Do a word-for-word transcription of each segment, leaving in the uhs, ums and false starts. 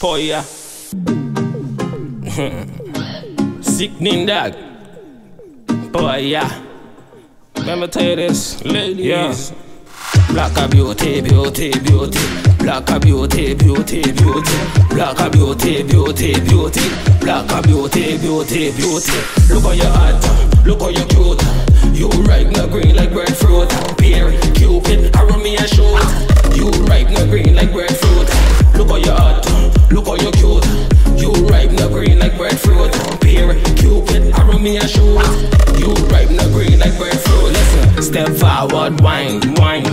Poya. Sickening dog. Poya. Let me tell you this, ladies. Yeah. Blacker beauty, beauty, beauty. Blacker beauty, beauty, beauty. Blacker beauty, beauty, beauty. Blacker beauty, beauty, beauty. Look how you're hot, look how you're cute. You ripe no green like breadfruit. Berry, Cupid, arrow me a shoot. You ripe no green like breadfruit. Look how you're hot, look how you're cute. You ripe no green like breadfruit. Berry, Cupid, arrow me a shoot. You ripe no green like breadfruit. Listen, step forward, wind, wind.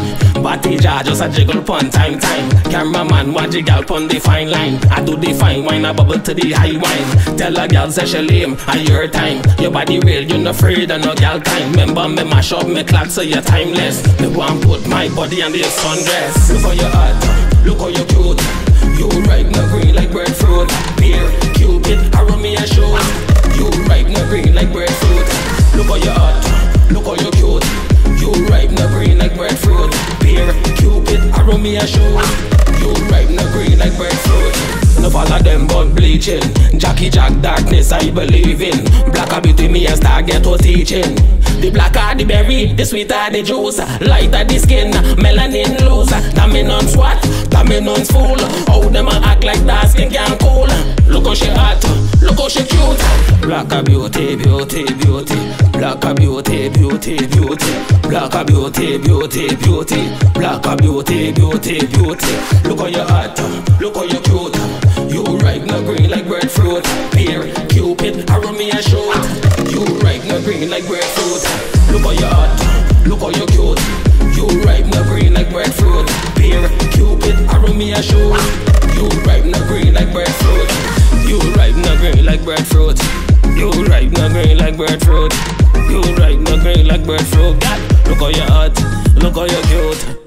Batty jar just a jiggle pun time time. Cameraman want jiggle pun the fine line. I do the fine wine, I bubble to the high wine. Tell a gal say she lame, I your time. Your body real, you no afraid of no gal time. Remember me mash up me clock so you're timeless. Me want put my body on the sundress. Look how you hot, look how you cute. You ripe no green like breadfruit. Beer, Cupid, arrow me a shoot. You ripe no green like breadfruit. Look how you hot, look how you cute. You ripe no green like breadfruit. Beer, Cupid, arrow me a show. You ripe no green like breadfruit. No follow them but bleaching. Jackie Jack darkness I believe in. Blacker between me and star ghetto teaching. The blacker the berry, the sweeter the juice. Lighter the skin, melanin loose. Dominance what? Dominance fool. How them a act like that skin can't cool. Look how she hot, look how she cute. Blacker beauty, beauty, beauty. Blacker beauty, beauty, beauty. Blacker beauty, beauty, beauty. Blacker beauty, beauty, beauty. Look how you hot, look how you cute. You ripe no green like breadfruit. Berry, Cupid, arrow me a shot. You ripe no green like breadfruit. Look how you hot, look how you cute. You ripe no green like breadfruit. Berry, Cupid, arrow me a shot. You ripe no green like breadfruit. You ripe no green like breadfruit. You ripe no green like breadfruit. You ripe no green like breadfruit. God, look how you hot, look how you cute.